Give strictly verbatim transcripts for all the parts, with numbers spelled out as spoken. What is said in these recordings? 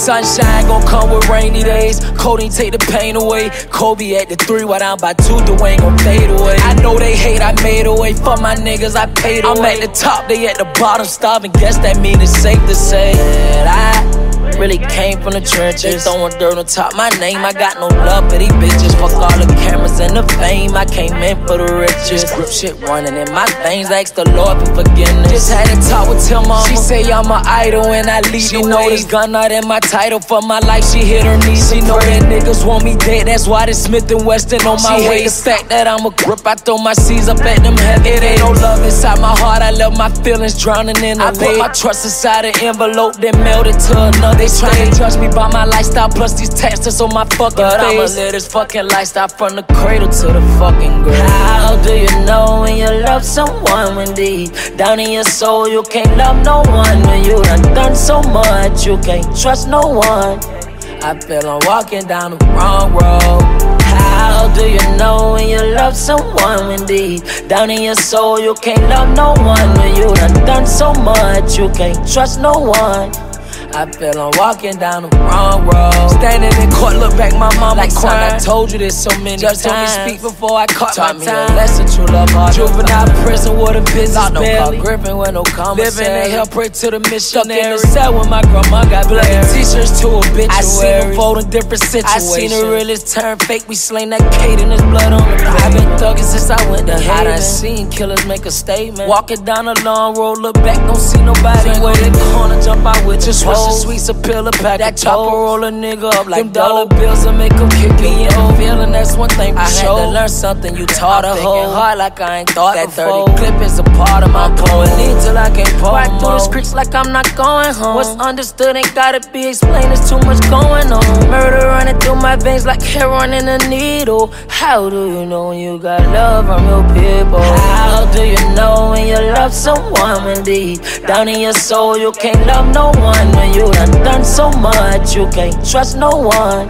Sunshine gon' come with rainy days. Cody take the pain away. Kobe at the three, while I'm by two, Dwayne gon' fade away. I know they hate, I made away. For my niggas, I paid away. I'm at the top, they at the bottom, starving. Guess that mean it's safe to say that I really came from the trenches. They throwing dirt on top my name. I got no love for these bitches. Fuck all the cameras and the fame. I came in for the riches. Grip shit running in my veins. I asked the Lord for forgiveness. Just had a talk with Tim mama. She say I'm an idol and I lead the way. She know this gun out in my title. For my life she hit her knees. She know that niggas want me dead. That's why this Smith and Weston on my waist. She hate the fact that I'm a grip. I throw my C's up at them heavy. It ain't no love inside my heart. I love my feelings drowning in the I put my trust inside an envelope, then melt it to another. Trying to judge me by my lifestyle, plus these taxes on my fucking but face. I'ma live this fucking lifestyle from the cradle to the fucking grave. How do you know when you love someone when deep down in your soul you can't love no one? When you done done so much, you can't trust no one. I feel I'm walking down the wrong road. How do you know when you love someone when deep down in your soul you can't love no one? When you done done so much, you can't trust no one. I feel I'm walking down the wrong road. Standing in court, look back, my mama like crying. I told you this so many times. Just told me speak before I caught my time. Taught me a lesson, true love hard. Juvenile prison with a business barely. No gripping with no commissary. Living in hell, pray to the missionary. Stuck in the cell when my grandma got bloody t-shirts to obituaries. I seen them fold in different situations. I seen the realest turn fake. We slain that Kate and his blood on the plate. I've been thugging since I went to heaven. I done seen killers make a statement. Walking down a long road, look back, don't see nobody. Where they corner, jump out with just switch. The sweets a pill, a pack that chopper roll a nigga up like them dollar bills and make them kick me in. Feeling that's one thing for sure. I had to learn something you taught a hoe. Hard like I ain't thought that before. That thirty clip is a part of my goal. Lean till I can't pull. Ride through the streets like I'm not going home. What's understood ain't gotta be explained. There's too much going on. Murder running through my veins like heroin in a needle. How do you know when you got love from your people? How do you know when you love someone when deep down in your soul you can't love no one? When you done done so much, you can't trust no one.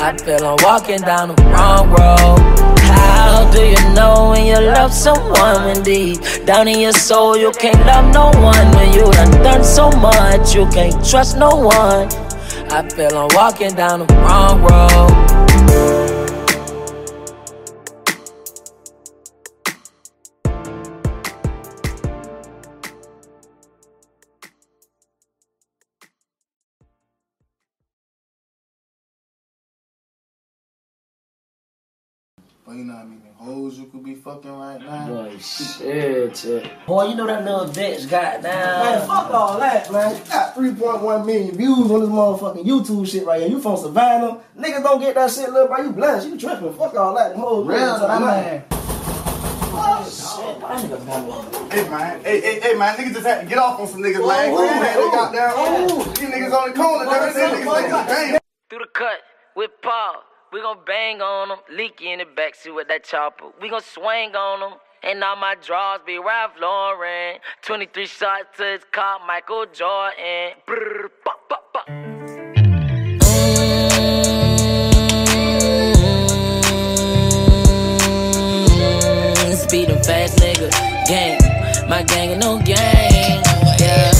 I feel I'm walking down the wrong road. How do you know when you love someone when deep down in your soul you can't love no one? When you done done so much, you can't trust no one. I feel I'm walking down the wrong road. Well, you know what I mean? Hoes you could be fucking right now. Boy, shit, yeah. Boy, you know that little bitch got down. Man, fuck all that, man. You got three point one million views on this motherfucking YouTube shit right here. You from Savannah. Niggas don't get that shit, little bro. You blessed. You tripping. Fuck all that. Real, man. Oh, shit. Hey, man. Hey, hey, hey, man. Niggas just had to get off on some niggas' like. Ooh, man. They got down. Ooh. These niggas on the corner. Niggas like, damn. Through the cut with Paul. We gon' bang on them, leaky in the backseat with that chopper. We gon' swing on them, and all my draws be Ralph Lauren. twenty-three shots to his car, Michael Jordan. Brrr, pop, pop, pop. Mm-hmm. Speedin' fast, nigga. Gang, my gang ain't no gang. Yeah.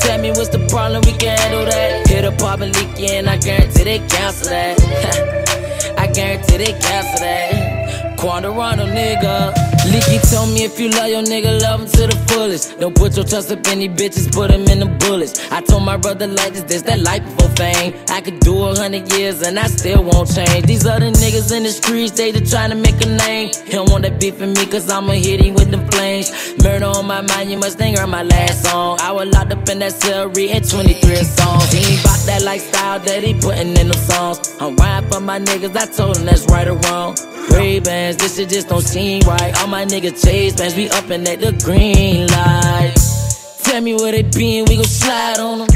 Tell me what's the problem, we can handle that. Hit a pop and leaky, and I guarantee they cancel that. I guarantee they cancel that. Quando Rondo, nigga. Leaky told me if you love your nigga, love him to the fullest. Don't put your trust up in these bitches, put him in the bullets. I told my brother like this, this that life before fame. I could do a hundred years and I still won't change. These other niggas in the streets, they just trying to make a name. He don't want that beef in me, cause I'ma hit him with them flames. Murder on my mind, you must think on my last song. I was locked up in that cell reading twenty-three songs. He ain't bout that lifestyle that he putting in them songs. I'm riding for my niggas, I told him that's right or wrong. Ray-Bans, this shit just don't seem right. All my niggas chase bands, we up and at the green light. Tell me where they be and we gon' slide on them.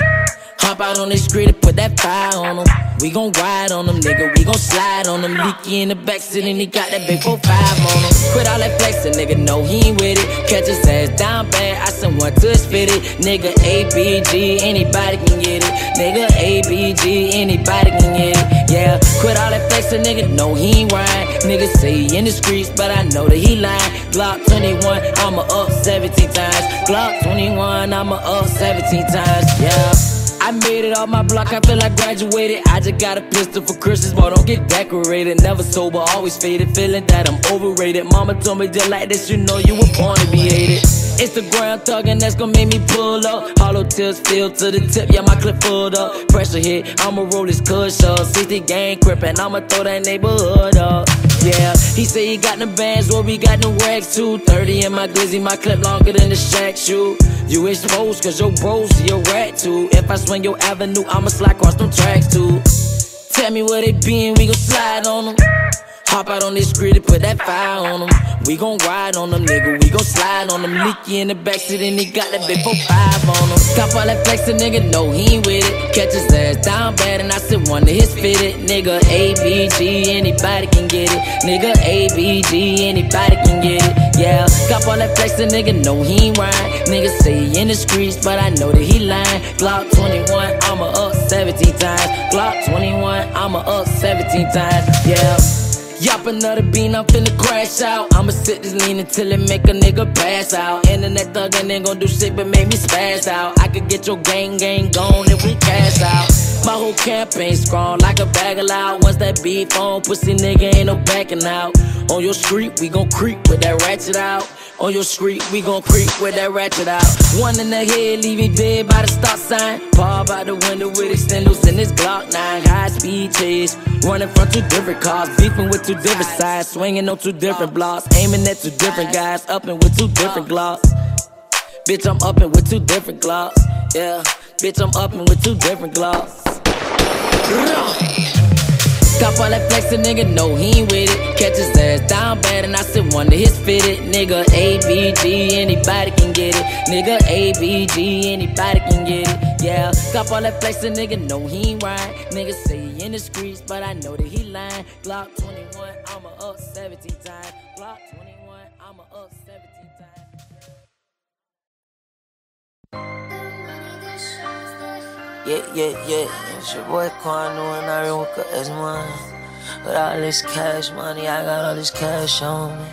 Hop out on this grid and put that fire on them. We gon' ride on them, nigga, we gon' slide on them. Leaky in the backseat and he got that big four five on him. Quit all that flexing, nigga, no, he ain't with it. Catch his ass down bad, I sent one to his fitted. Nigga, A B G, anybody can get it. Nigga, A B G, anybody can get it. Yeah, quit all that flexing, nigga, no, he ain't rhyme. Nigga say he in the streets, but I know that he lying. Glock twenty-one, I'ma up seventeen times. Glock twenty-one, I'ma up seventeen times, yeah. I I made it off my block, I feel I graduated. I just got a pistol for Christmas, boy, don't get decorated. Never sober, always faded, feeling that I'm overrated. Mama told me just like this, you know you were born to be hated. Instagram thuggin', that's gon' make me pull up. Hollow tips filled to the tip, yeah, my clip pulled up. Pressure hit, I'ma roll this cush up. sixty gang crippin', I'ma throw that neighborhood up. Yeah, he say he got no bands, well, we got no rags too. thirty in my glizzy, my clip longer than the Shaq shoe. You exposed, cause your bros, your rat too. If I swing your avenue, I'ma slide cross them tracks too. Tell me where they be and we gon' slide on them. Hop out on this street and put that fire on them. We gon' ride on them, nigga, we gon' slide on them. Leaky in the backseat and he got that big four five on him. Cop all that flexin', nigga, no, he ain't with it. Catch his ass down bad and I said one of his fitted. Nigga, A B G, anybody can get it. Nigga, A B G, anybody can get it, yeah. Cop all that flexin', nigga, no, he ain't rhyme. Nigga say he in the streets, but I know that he lying. Glock twenty-one, I'ma up seventeen times. Glock twenty-one, I'ma up seventeen times, yeah. Yop another bean, I'm finna crash out. I'ma sit this lean until it make a nigga pass out. Internet thug and ain't gon' do shit but make me spaz out. I could get your gang gang gone if we cash out. My whole campaign strong like a bag of loud. Once that beef on, pussy nigga ain't no backing out. On your street, we gon' creep with that ratchet out. On your street, we gon' creep with that ratchet out. One in the head, leave me dead by the stop sign. Paw out the window with extenders in this Glock nine. High speed chase, running from two different cars. Beefing with two different sides, swinging on two different blocks. Aiming at two different guys, upping with two different Glocks. Bitch, I'm upping with two different Glocks. Yeah, bitch, I'm upping with two different Glocks. Cop all that flexin', nigga, no, he ain't with it. Catch his ass down bad and I said one of his fitted. Nigga, A B G, anybody can get it. Nigga, A B G, anybody can get it, yeah. Cop all that flexin', nigga, no, he ain't right. Nigga say he in the streets, but I know that he lying. Glock twenty-one, I'ma up seventeen times. Glock twenty-one, I'ma up seventeen times. Yeah, yeah, yeah, it's your boy Quando and I nunca es más. But all this cash money, I got all this cash on me.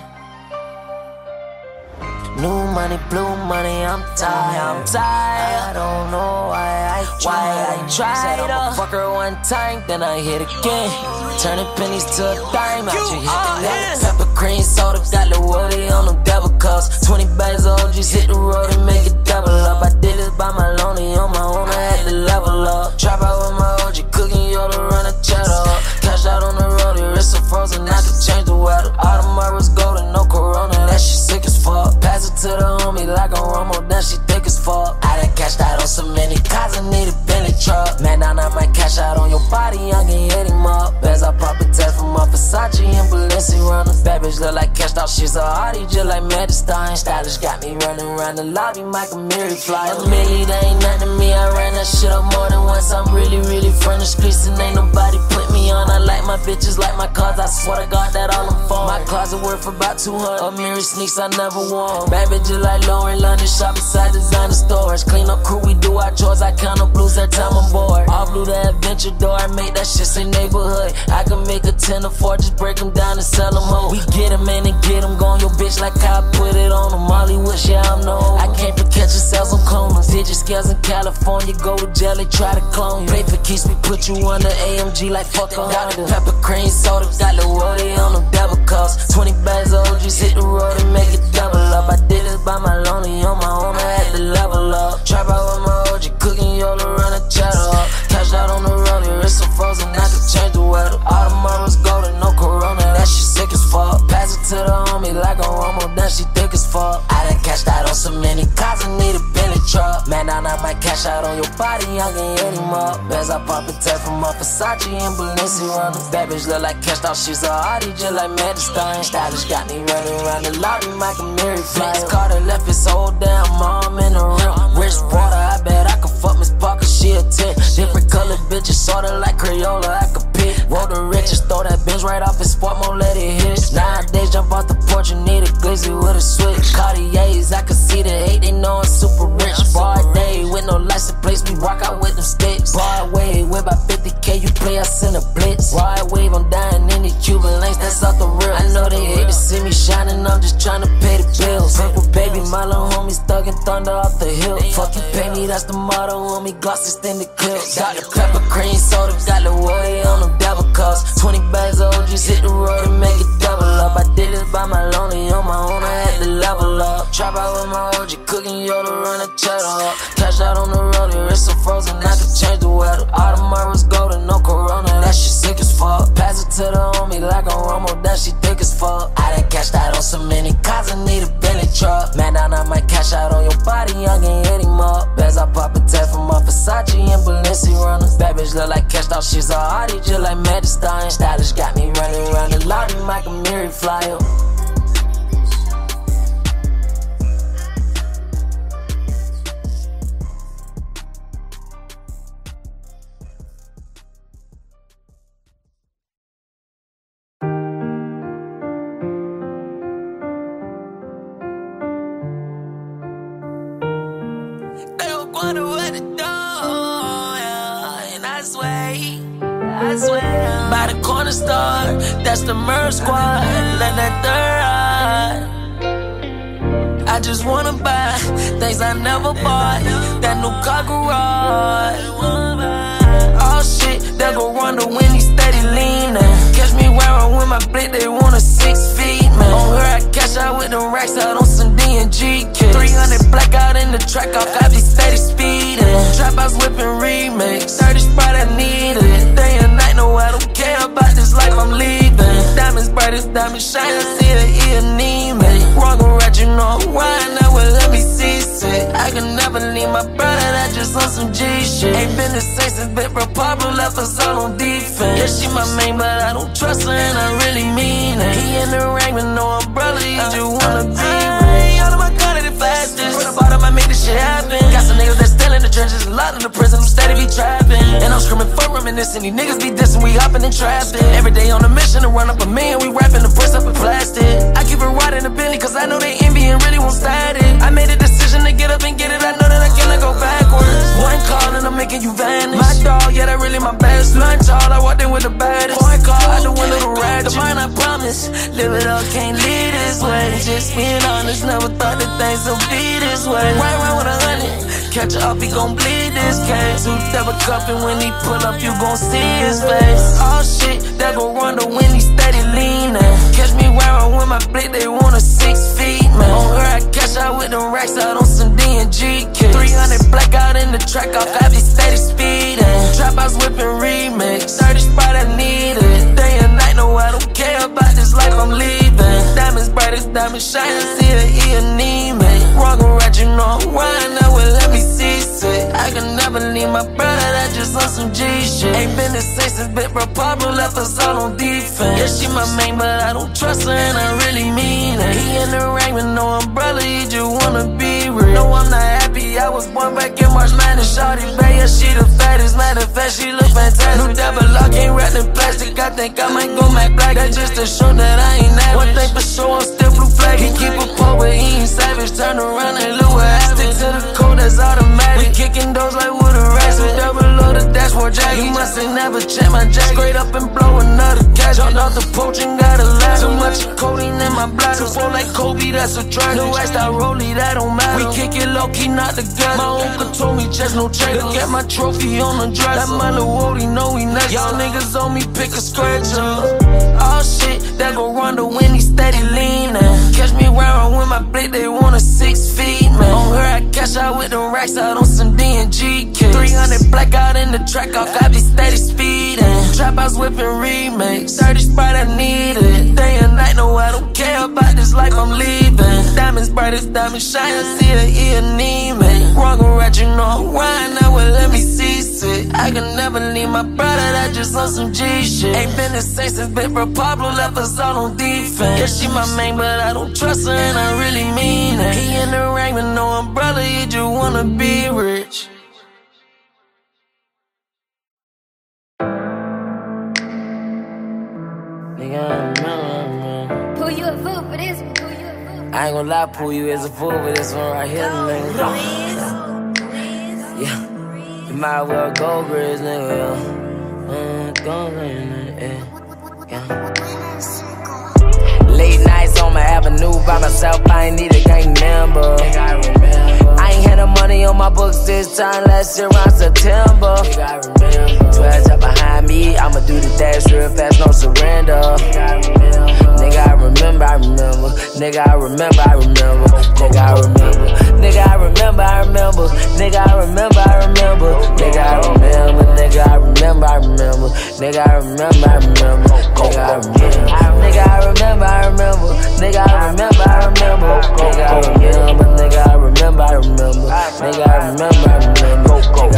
New money, blue money, I'm tired, I'm tired. I don't know why I tried, why I tried. Said I'm a fucker one time, then I hit again. Turning pennies to a dime, out you hit the net. Pepper cream soda, got the woody on them devil cups. Twenty bags of O Gs, hit the road and make it double up. I did this by my lonely, on my own, I had to level up. Trap out with my O G, cooking yola, run a cheddar up. Cash out on the road, the wrists are frozen, I could change the weather. All tomorrow is golden, no corona, that shit sick as fuck. Pass it to the homie like a Romo, then she thick as fuck. I done cashed out on so many cars, I need a Bentley truck. Man, now I might cash out on your body, I can hit him up. As I pop a tag from my Versace and Balenciaga. Bad bitch look like cashed out, she's a hottie, just like Maddie Stein. Stylish got me running around the lobby, Michael Miri fly. A million, that ain't nothing to me, I ran that shit up more than once. I'm really, really from the streets and ain't nobody put me on. I like my bitches, like my cars, I swear to God that all I'm for. My closet worth about two hundred, a Miri sneaks I never worn. Bad bitches like Lauren London, shop beside designer stores. Clean up crew, we do our chores, I count up blues every time I'm bored. All blue the adventure door, I make that shit say neighborhood. I can make a ten or four, just break them down and sell them home. We get them in and get them gone, your bitch like I put it on them. Hollywood, yeah, I'm known. I came for catch yourselves on comas. Digit scales in California, go to jelly, try to clone you. Pay for keys, we put you on the A M G like fuck a Honda. Pepper cream soda, got the woody on them double cups. Twenty bags of O Gs, hit the road and make it double up. I did this by my lonely, on my own, I had to level up. Trap out with my O G, cooking yola, run a cheddar up. Cash out on the road, your wrists are frozen, I could change the weather. All tomorrow's golden, no corona, that shit sick as fuck. Pass it to the homie like a Romo, then she thick as fuck. I done cashed out on so many cars, I need a Bentley truck. Man, now I might cash out on your body, I can hit him up. As I pop a tag from my Versace and Balenciaga. Bad bitch look like cashed out, she's a hottie, just like Maddie Stein. Stylish got me running around the lobby, Michael Miri fly. His Carter left his whole damn arm in the rim. Rich water, I bet I could fuck Miss Parker, she a ten. Different colored bitches, sorta like Crayola, I could pick. Roll the riches, throw that bench right off his sport, won't let it hit. Nowadays, jump off the porch, you need a glizzy with a switch. Cartiers, I could see the hate, they know I'm super rich. Bar day, with no license plates, we rock out with them sticks. Broadway, with about fifty K, you play us in a blitz. Ride wave, I'm dying in one hundred Cuban links, that's off the real. I know they hate to see me shining, I'm just trying to pay the bills. Purple baby, my little homies thuggin' thunder off the hill. Fuck you pay me, that's the motto on me, gloss extended clips. Got the pepper cream soda, got the way on them devil calls. twenty bags of O Gs, hit the road and make it double up. I did this by my lonely, on my own I had to level up. Trap out with my O G, cooking Yoda, run a cheddar up. Cash out on the road, your wrist so frozen, I could change the weather. All the Murray's golden, no Corona, that shit sick as fuck. Pass it to the homie like a Romo, that she thick as fuck. I done cashed out on so many cars, I need a Bentley truck. Man down, I might cash out on your body, young and hit him up. As I pop a tag from my Versace and Balenciaga. Bad bitch look like cashed out, she's a hottie, just like Maddie Stein. Stylish got me running around the lobby, like a Mary flyer. Quando Rondo, yeah. And I swear, I swear. By the corner store, that's the Murder Squad. Let that third eye. I just wanna buy things I never bought. That new car garage. Oh shit, that go Rondo when he steady leaning. Catch me wearing with my blick, they want a six feet man. On her, I cash out with them racks out on some D and G kicks. three hundred blackout in the track off, I be steady speeding. Trap house whipping remix, thirty spot I need it. Day and night, no, I don't care about this life I'm leaving. Diamonds bright as diamond shining, see the E anemic. Wrong or right, you know I'm riding, that will let me see sick. I can never leave my brother, that just on some G shit. Ain't been the same since Big Republic left us all on defense. Yeah, she my main, but I don't trust her and I really mean it. He in the ring with no umbrella, he just wanna be me. All of my gun is the fastest, from the bottom I make this shit happen. Got some niggas that still in the trenches, a lot in the prison, I'm steady be trapping. And I'm screaming for reminiscing, these niggas be dissing, we hopping in traffic. Every day on a mission to run up a million, we wrapping the press up in plastic. I keep it right in the Bentley, cause I know they envy and really won't start it. I made a decision to get up and get it, I know that I can't let go backwards. One call and I'm making you vanish. My dog, yeah, that really my best. Lunch all, I walked in with the baddest. One call, I do a little ratchet. The mine, I promise, live it up, can't leave this way. Just being honest, never thought that things would be this way. Right around with a hundred, catch her up, he gon' bleed this case. Two double cup and when he pull up, you gon' see his face. Oh shit, that go Rondo when he steady leaning. Catch me wearing with my blick, they want a six feet man. On her, I cash out with them racks out on some D and G kicks. three hundred blackout in the track off, I be steady speeding. Trap house whipping remix, thirty spot I need it. Day and night, no, I don't care about this life I'm leaving. Diamonds bright as diamond shining, see the E anemic. Wrong or right, you know I'm riding, that will let me see sick. I can never leave my brother, that just on some G shit. Ain't been the same since Big Republic left us all on defense. Yeah, she my main, but I don't trust her and I really mean it. He in the ring with no umbrella, he just wanna be real. No, I'm not happy, I was born back in March Madness. Shawty bae, yeah, she the fattest, matter of fact, she look fantastic. New double lock, ain't wrapped in plastic, I think I might go Mac Black. That's just to show that I ain't average. One thing for sure, I'm still blue flag. He keep a pole, but he ain't savage. Turn around and look what happened. Stick to the code, that's automatic. We kicking doors like with a ratchet. Double load the dashboard jacket. You must ain't never check my jacket. Straight up and blow another catch. Jumped off the porch and got a laugh. Too much codeine in my block. Too full like Kobe, that's a track. No ice, I rollie, that don't matter. We kick it low key, not together. My uncle told me just no check. Look at my trophy on the dresser. That my little oldie know he next. Y'all niggas on me, pick a scratch up. Oh shit, that go Rondo when he steady leaning. Catch me wearing with my blick, they want a six feet man. On her, I cash out with them racks out on some D and G kicks. three hundred blackout in the track off, I be steady speeding. Trap house whipping remix, thirty spot I need it. Day and night, no, I don't care about this life I'm leaving. Diamonds bright as diamond shining, see the E anemic. Wrong or right, you know I'm riding, that will let me see sick. I can never leave my brother, that just on some G shit. Ain't been the same since Big Republic left us all on defense. Yeah, she my main, but I don't trust her and I really mean it. He in the ring with no umbrella, he just wanna be rich. Pull you a fool for this one. I ain't gonna lie, pull you as a fool for this one right here, nigga. Yeah, you might well go, Grizz, nigga. Yeah, go, nigga. Yeah. by myself, I ain't need a gang member. I remember I ain't had no money on my books this time last year around September. I remember two eyes up behind me, I'ma do the dash real fast, no surrender. I remember nigga, I remember, I remember. Nigga, I remember, I remember. Nigga, I remember. Nigga, I remember, I remember. Nigga, I remember, I remember. Nigga, I remember. Nigga, I remember, I remember. Nigga, I remember, I remember. Nigga, I remember. Nigga, I remember, I remember. Nigga, I remember, I remember. Nigga, I remember. Nigga, I remember, I remember. Nigga, I remember, I remember. Nigga,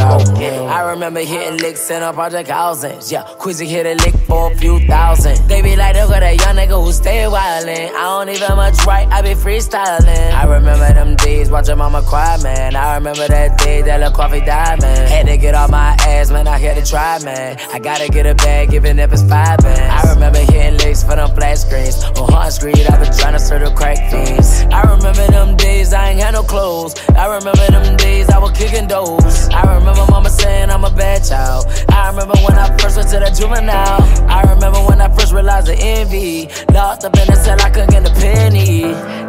I remember. I remember hitting licks in a project housings. Yeah, Quizzy hit a lick for a few thousand. They be like, look at that young nigga who stay wildin'. I don't even much right, I be freestyling. I remember them days watching mama cry, man. I remember that day that Lil Coffee died, man. Had to get off my ass, man, I had to try, man. I gotta get a bag, even if it's five bands. I remember hitting licks for them flat screens. On hard screen, I been tryna serve the crack fiends. I remember them days I ain't had no clothes. I remember them days I was kicking doors. I remember mama saying I'm a bad child. I remember when I first went to the juvenile. I remember when I first realized the envy. Lost up in the cell, I couldn't get a penny.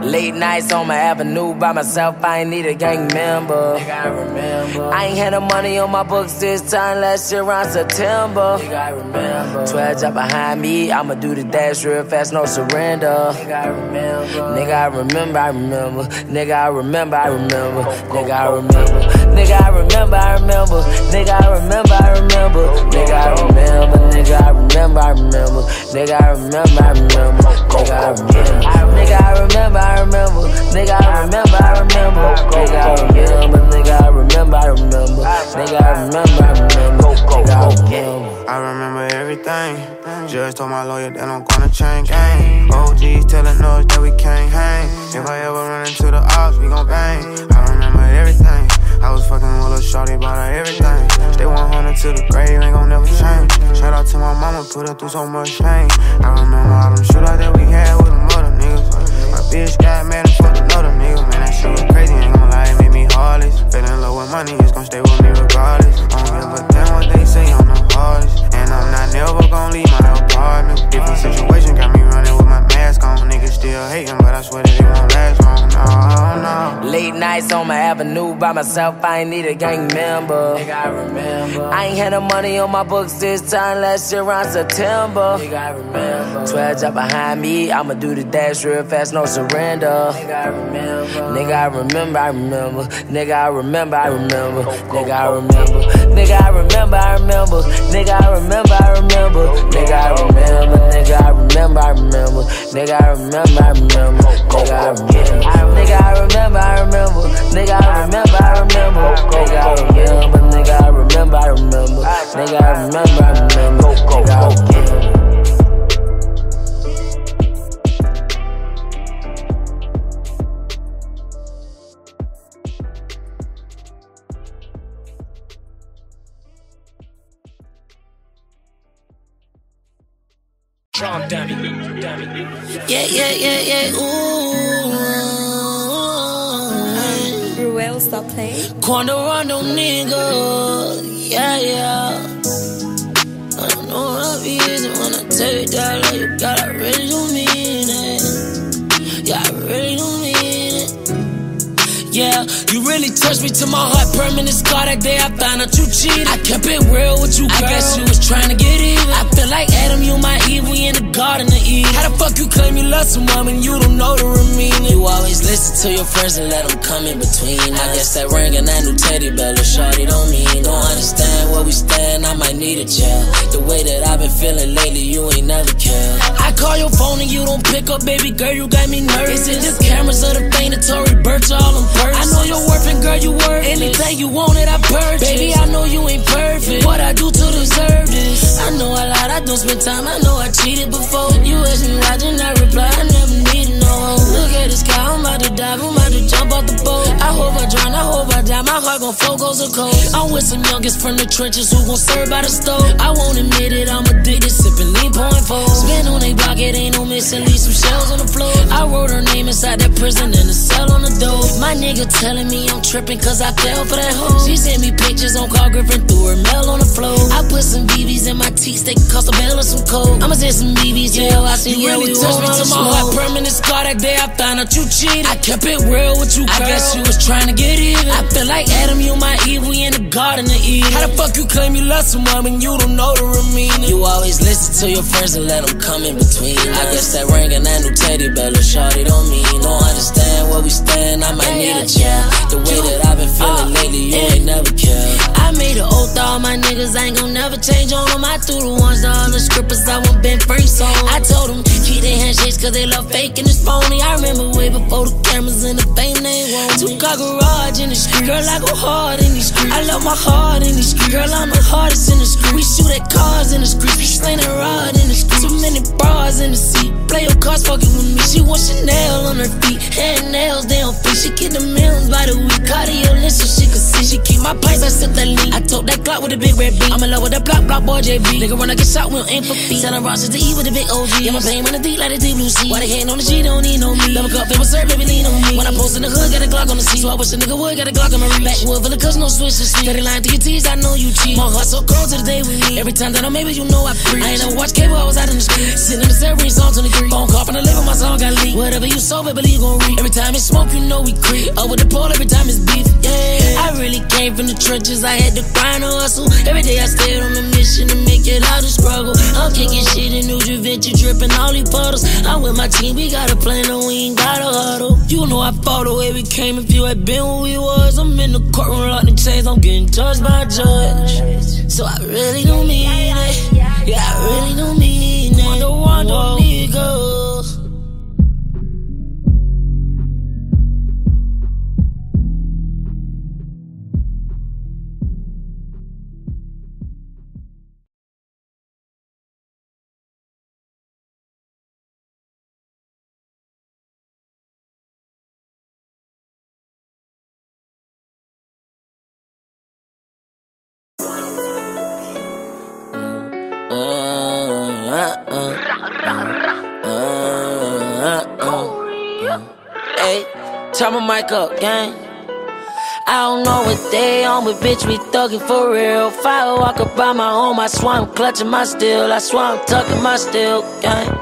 Late nights on my avenue by myself, I ain't need a gang member. Nigga, I remember I ain't had no money on my books this time last year around September. Nigga, I remember twelve drop behind me, I'ma do the dash real fast, no surrender. Nigga, I remember Nigga, I remember, I remember. Nigga, I remember, I remember. Nigga, I remember Nigga, I remember, I remember. Nigga, I remember, I remember. Nigga, I remember Nigga, I remember, I remember. Nigga, I remember, I remember. Nigga, I remember Nigga, I remember, I remember. Nigga, I remember, I remember. Nigga, I remember. Nigga, I remember, I remember. Nigga, I remember, I remember. Nigga, I remember. I remember everything. Judge told my lawyer that I'm gonna change. O Gs telling us that we can't hang. If I ever run into the ops, we gon' bang. I remember everything. I was fucking with a shawty, bought her everything. Stay one hundred to the grave, ain't gon' never change. Shout out to my mama, put her through so much pain. I remember all them shootouts that we had with them other niggas. My bitch got mad and fucked another nigga. Man, that shit was crazy, ain't gon' lie, it made me heartless. Fell in love with money, it's gon' stay with me regardless. I don't give a damn what they say, I'm the hardest. And I'm not never gon' leave my apartment. Different situation got me running with my mask on. Niggas still hating, but I swear that it won't last long. No, no. Late nights on my avenue by myself, I ain't need a gang member. Nigga, I remember I ain't had no money on my books this time last year around September. Nigga, I remember twelve drop behind me, I'ma do the dash real fast, no surrender. Nigga, I remember Nigga, I remember, I remember. Nigga, I remember, I remember. Nigga, I remember Nigga, I remember, I remember. Nigga, I remember, I remember. Nigga, I remember. Nigga, I remember, I remember. Nigga, I remember, I remember. Nigga, I remember. Nigga, I remember, I remember. Nigga, I remember, I remember. Nigga, I remember. Nigga, I remember, I remember. Nigga, I remember, I remember. Nigga, I remember. Yeah, yeah, yeah, yeah, ooh. Ruel, stop playing. Quando Rondo, nigga. Yeah, yeah. I don't know what I be using when I tell you that. Like you got, I really don't mean it. Yeah, I really don't mean it. Yeah, you really touched me to my heart. Permanent scar that day I found out you cheated. I kept it real with you, girl. I guess you was trying to get even. I feel like Adam, you my Eve. We in the garden of Eden. How the fuck you claim you love someone when you don't know the real meaning? You always listen to your friends and let them come in between us. I guess that ring and that new teddy bear, little shawty don't mean. Don't understand where we stand, I might need a chill. The way that I've been feeling lately, you ain't never cared. I call your phone and you don't pick up, baby girl, you got me nervous. Is it just cameras or the thing that Tory Burch all in person? I know you're worth and girl, you worth anything you wanted, I purchased. Baby, I know you ain't perfect. What I do to deserve this? I know I lied, I don't spend time, I know I cheated before. You asked me, I did not reply, I never needed no hope. Look at the sky, I'm about to dive, I'm about to jump off the boat. I hope I drown, I hope I die. die, my heart gon' fold goes a cold. I'm with some youngest from the trenches who gon' serve by the stove. I won't admit it, I'm addicted, sippin' lean point four. Spin on they block, it ain't no missing, leave some shells on the floor. I wrote her name inside that prison and a cell on the door. My nigga telling me I'm trippin' cause I fell for that hoe. She sent me pictures on Carl Griffin, threw her mail on the floor. I put some B Bs in my teeth, they cost a bell or some coke. I'ma send some B Bs, yeah, I see you, yeah, really we touched me to my heart. Permanent scar, that day I found out you cheated. I kept it real with you, girl. I guess you was trying to get even. I feel like Adam, you my Eve, we in the Garden of Eden. How the fuck you claim you love someone when you don't know the real meaning? You always listen to your friends and let them come in between. I guess that ring and that new teddy bear, little shawty don't mean. Don't understand where we stand, I might need a check. The way that I've been feeling lately, you ain't never cared. I made an oath to all my niggas, I ain't gon' never change on them. I threw the ones to all the scrippers, I want Ben Frank's on. I told them, keep their handshakes cause they love fake and it's phony. I remember way before the cameras and the fame they want. Two-car garage in the street, girl, I go hard in these streets. I love my heart in these streets, girl, I'm the hardest in the streets. We shoot at cars in the streets, we slaying that rod in the streets. Too many bras in the seat, play your cards fucking with me. She wants Chanel on her feet, hand nails, they don't fit. She get the millions by the week, cardio list so she can see. She keep my pipes, I sip that lean. I tote that Glock with a big red beat. I'm in love with that block, block boy J B. Nigga when I get shot, we don't aim for feet. Selling rocks is the E with a big O G. Yeah, my pain running deep like the deep blue sea. Why they hating on the G, they don't need no me. Love a cup, they will serve, baby, lean on me. When I post in the hood, got a Glock on the seat. So I wish a nigga would, got a Glock on my reach. Backwood, Villa, cuz no switch to sleep. thirty line to your T's, I know you cheat. My heart so cold to the day we meet. Every time that I'm able, you know I preach. I ain't never watch cable, I was out in the street. Sitting in the cell, reading Psalm twenty-three. Phone call from the label, my song got leaked. Whatever you sold, baby, you gon' read. Every time it's smoke, you know we creep. Up with the pole, every time it's beef, yeah. I really came from the trenches, I had to grind and hustle. Every day I stayed on a mission to make it out of struggle. I'm kicking shit in New Juventus, dripping all these puddles. I'm with my team, we got a plan and we ain't got a huddle. You know I fought the way we came, if you had been where we was. I'm in the courtroom, locked in chains, I'm getting judged by a judge. So I really don't mean it, yeah, I really don't mean it. Quando Rondo, nigga. Turn my mic up, gang. I don't know what they on, but bitch, we thuggin' for real. Fire walk up by my home, I swear I'm clutching my steel. I swear I'm tucking my steel, gang.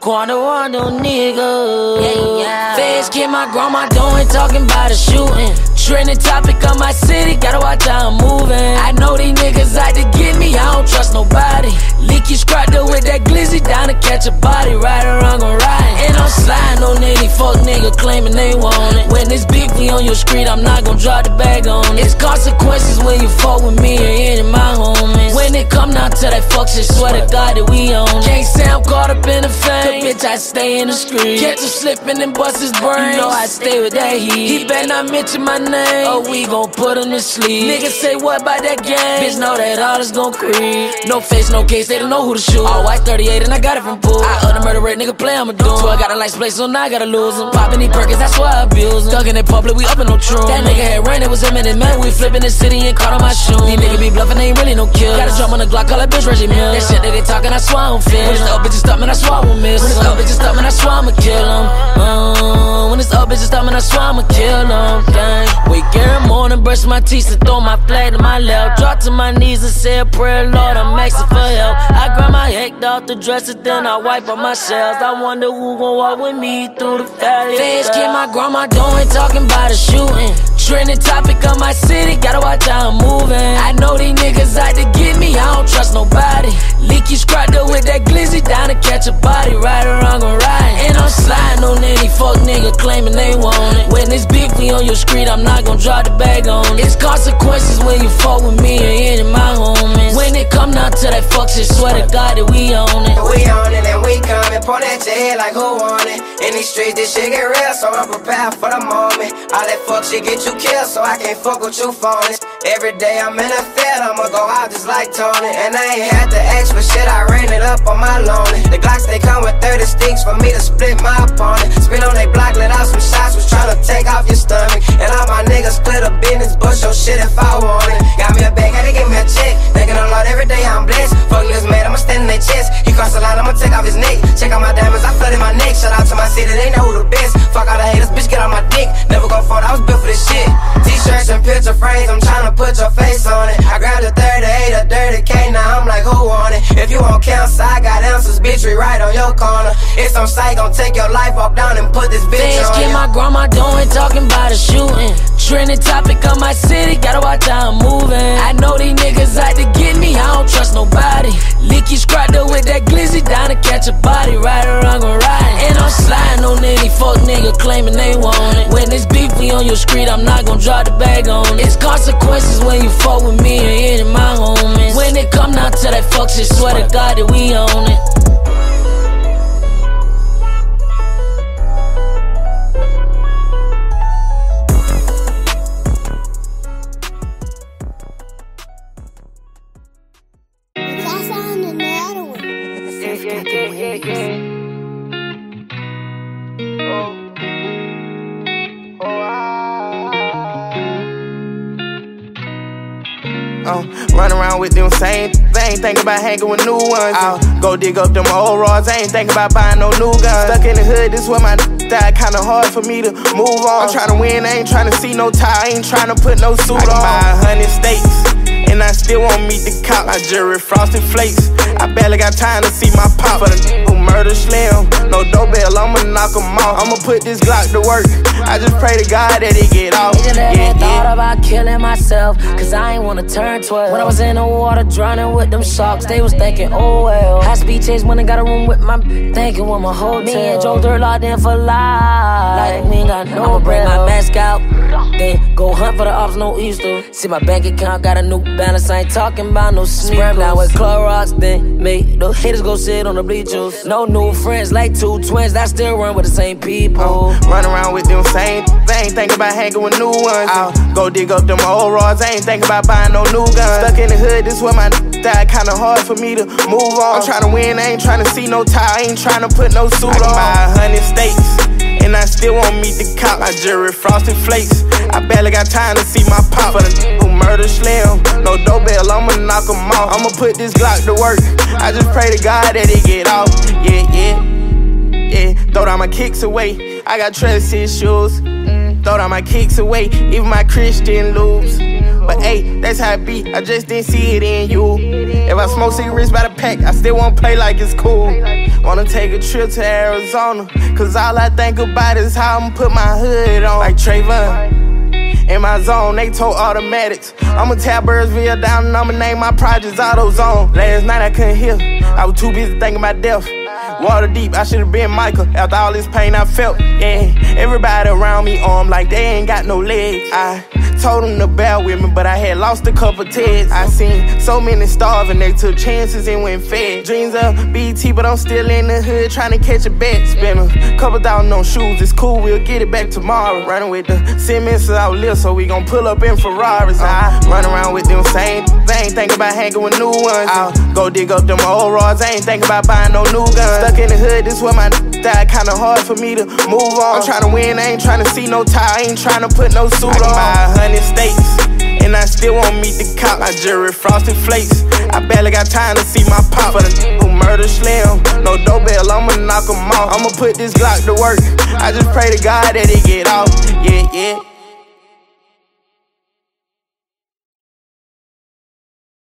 Quando Rondo, nigga. Yeah, yeah. Feds kid, my grandma doing, talking about a shooting. Trending topic of my city, gotta watch how I'm moving. I know these niggas out to get me, I don't trust nobody. Leaky scrapped up with that glizzy, down to catch a body. Right around gon' ride. And I'm sliding on any fuck nigga claiming they want it. When this big me on your street, I'm not gon' drop the bag on it. It's consequences when you fuck with me or any of my homies. When it come down to that fuck shit, swear to God that we on it. Can't say I'm caught up in the fame, bitch, I stay in the street. Catch him slipping and bust his brains, you know I stay with that heat. He better not mention my name, or we gon' put him to sleep. Niggas say what about that gang, bitch, know that all is gon' creep. No face, no case, they don't know who to shoot. All white thirty-eight and I got it from pool. I other murder red nigga play, I'm a doom. twelve got a life place, so now I gotta lose him. Poppin' these Perkins, that's why I abuse him. Thuggin' in public, we up in no truth. That nigga had rain, it was him and his man. We flippin' the city and caught on my shoe. These niggas be bluffin', they ain't really no kill. Got a drum on the Glock, call that bitch Reggie Mill. That shit that they talkin', I swear I don't feel. When it's up, bitches stop, man, I swear I won't miss. When it's up, bitches stop, man, I swear I'ma kill him. Uh, when it's up, bitches stop, man, I swear I'ma kill him. Gang. Wake every morning, brush my teeth and throw my flag to my left. Drop to my knees and say a prayer, Lord, I'm asking for help. I grab my head off the dresser, then I wipe on my shells. I wonder who gon' walk with me through the valley. Feds kid, my grandma doing, talking about a shooting. Trending topic of my city, gotta watch how I'm moving. I know these niggas out to get me, I don't trust nobody. Leaky scrapped up with that glizzy, down to catch a body. Right around gon' ride, and I'm sliding on any fuck nigga claiming they want it. When it's big me on your street, I'm not gon' drop the bag on it. It's consequences when you fuck with me or any of my homies. When it come down to that fuck shit, swear to God that we on it. We on it and we coming, point at your head like who on it. In these streets, this shit get real, so I'm prepared for the moment. All that fuck shit get you killed, so I can't fuck with you phonies. Every day I'm in a field, I'ma go out just like Tony. And I ain't had to ask for shit, I ran it up on my lonely. The Glocks, they come with thirty sticks for me to split my opponent. Spin on they block, let out some shots, was tryna take off your stomach. And all my niggas to the business, but your shit if I want it. Got me a bag, gotta give me a check. Thanking the Lord every day, I'm blessed. Fuck niggas mad, I'ma stand in their chest. He crossed the line, I'ma take off his neck. Check out my diamonds, I flooded my neck. Shout out to my city, they know who the best. Fuck all the haters, bitch, get on my dick. Never gon' fold, I was built for this shit. T-shirts and picture frames, I'm tryna put your face on it. I grabbed a thirty-eight, a dirty K, now I'm like, who want it? If you on counsel, I got answers, bitch, we right on your corner. It's on sight, gon' take your life, walk down and put this bitch Things on you. My grandma doing, talking about a shooting. Trending topic of my city, gotta watch how I'm moving. I know these niggas out to get me, I don't trust nobody. Licky scrapped up with that glizzy, down to catch a body. Right or wrong, I'm riding. And I'm sliding on any fuck nigga claiming they want it. When this beef be on your street, I'm not gonna drop the bag on it. It's consequences when you fuck with me or any of my homies. When it come down to that fuck shit, swear to God that we own it. Yeah, yeah, yeah, yeah. Oh, oh, ah. Oh, run around with them same. They ain't think about hanging with new ones. Oh, go dig up them old rods. They ain't think about buying no new guns. Stuck in the hood, this where my died. Kinda hard for me to move on. I'm tryna win, I ain't tryna see no tie. I ain't tryna put no suit I can on. Buy a hundred steaks. And I still won't meet the cop. I jury frosted flakes. I barely got time to see my pop. For the who murder slim, no doorbell, I'ma knock him off. I'ma put this Glock to work. I just pray to God that it get off. Nigga, that yeah, thought yeah. about killing myself, cause I ain't wanna turn twelve. When I was in the water drowning with them sharks, they was thinking, oh well. High speed chase when I got a room with my thinking with my hotel. Me and Joe Dirt locked in for life. Like we ain't got no I'ma bring my mask out, then go hunt for the ops, no Easter. See my bank account got a new balance, I ain't talking about no sneakers. Now with Clorox, then make the haters go sit on the bleachers. No new friends, like two twins that still run with the same people. Run around with them same, they ain't think about hanging with new ones. I'll go dig up them old rods, they ain't think about buying no new guns. Stuck in the hood, this where my died, kinda hard for me to move on. I'm tryna win, I ain't tryna see no tie, I ain't tryna put no suit on. I can buy a hundred steaks. And I still won't meet the cop. I jury frosted flakes. I barely got time to see my pop. For the who murder slim, no doorbell, I'ma knock him off. I'ma put this Glock to work. I just pray to God that it get off. Yeah, yeah, yeah. Throw down my kicks away. I got trust issues. Throw down my kicks away. Even my Christian lose. But hey, that's how it be. I just didn't see it in you. If I smoke cigarettes by the pack, I still won't play like it's cool. Wanna take a trip to Arizona, cause all I think about is how I'ma put my hood on. Like Trayvon, in my zone, they tow automatics. I'ma tear Birdsville down and I'ma name my projects AutoZone. Last night I couldn't hear, I was too busy thinking about death. Water deep, I should've been Michael. After all this pain I felt, yeah. Everybody around me armed like they ain't got no legs. I told them to bear with me, but I had lost a couple tears. I seen so many starving, they took chances and went fed. Dreams of B T, but I'm still in the hood trying to catch a bet. Spend a couple thousand on shoes, it's cool, we'll get it back tomorrow. Running with the Simmons out live, so we gon' pull up in Ferraris. I run around with them same, they ain't think about hanging with new ones. I'll go dig up them old rods, they ain't think about buying no new guns. Stuck in the hood, this where my died, kinda hard for me to move on. I'm tryna win, I ain't tryna see no tie, I ain't tryna put no suit on. I can buy a hundred steaks, and I still won't meet the cop. I jury frosted flakes, I barely got time to see my pop. For the who murder slim, no doorbell, I'ma knock him off. I'ma put this Glock to work, I just pray to God that it get off. Yeah, yeah.